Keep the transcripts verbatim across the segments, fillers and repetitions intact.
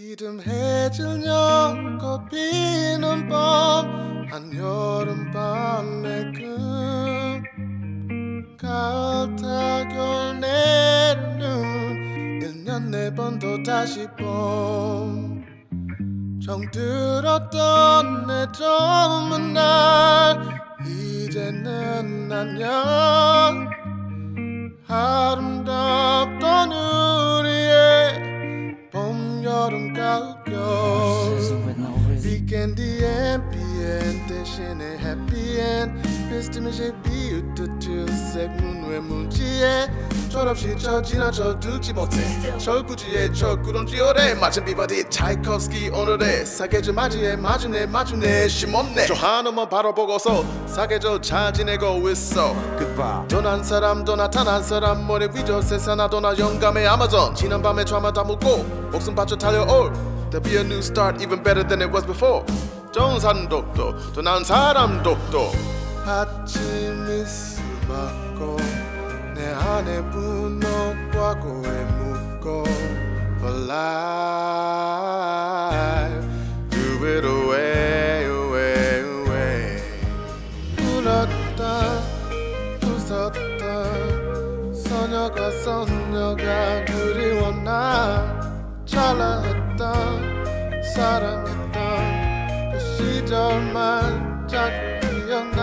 이름 해질녘 피는 봄 한여름밤의 금 가을 타결 내리는 일 년 네 번 또다시 봄 정들었던 내 젊은 날 이제는 안녕 아름답던 우리의 봄, 여름, 가을, 겨울 빅앤디엔, 비엔 대신에 해피엔 비스듬히 비웃듯 주색 눈외 문지에 철없이 저 지나 저 들지 못해 저 구지에 저 구름지 오래 맞은 비버디 차이콥스키 오늘의 사계절 맞이해 마주네 마주네 심없네 저 한우만 바로 보고서 사계절 잘 지내고 있어 Goodbye 떠난 사람 또 나타난 사람 머리 위저 세상아 도나 영감의 아마존 지난밤에 좌마 다 묻고 목숨 바쳐 달려올 There'll be a new start even better than it was before 좋은 사람 독도 또 나은 사람 독도 아침이 수박고 내 안에 분노 과거에 묻고 For life Do it away, away, away 울었다 웃었다 소녀가 소녀가 그리워 나 잘했다 사랑했다 그 시절만 자꾸 기억나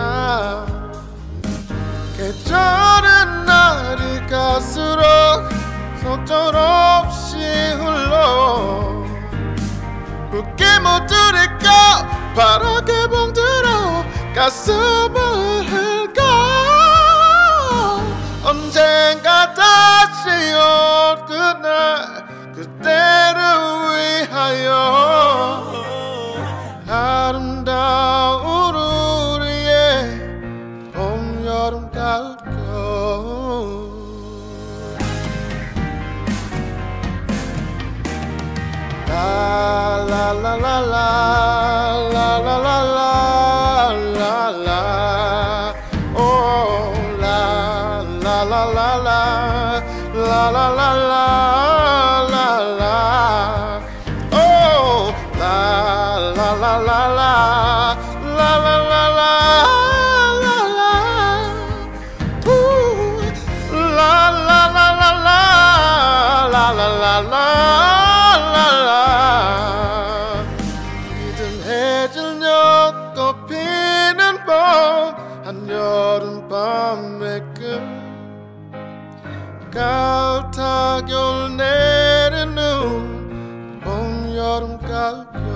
계절은 날이 갈수록 속절없이 흘러 붉게 물들일까 파랗게 봄들어 가슴을 흘러 언젠가 다시 올 그날 그때를 위하여 아름다운 여름 가을 겨울 라라라라라라라라라라라 오 라라라라라라라라라 오 라라라라라라라라라 라라라라라라 이듬 해질녘 또 피는 봄 한여름밤의 끝 가을 타결 내리는 봄 여름 가을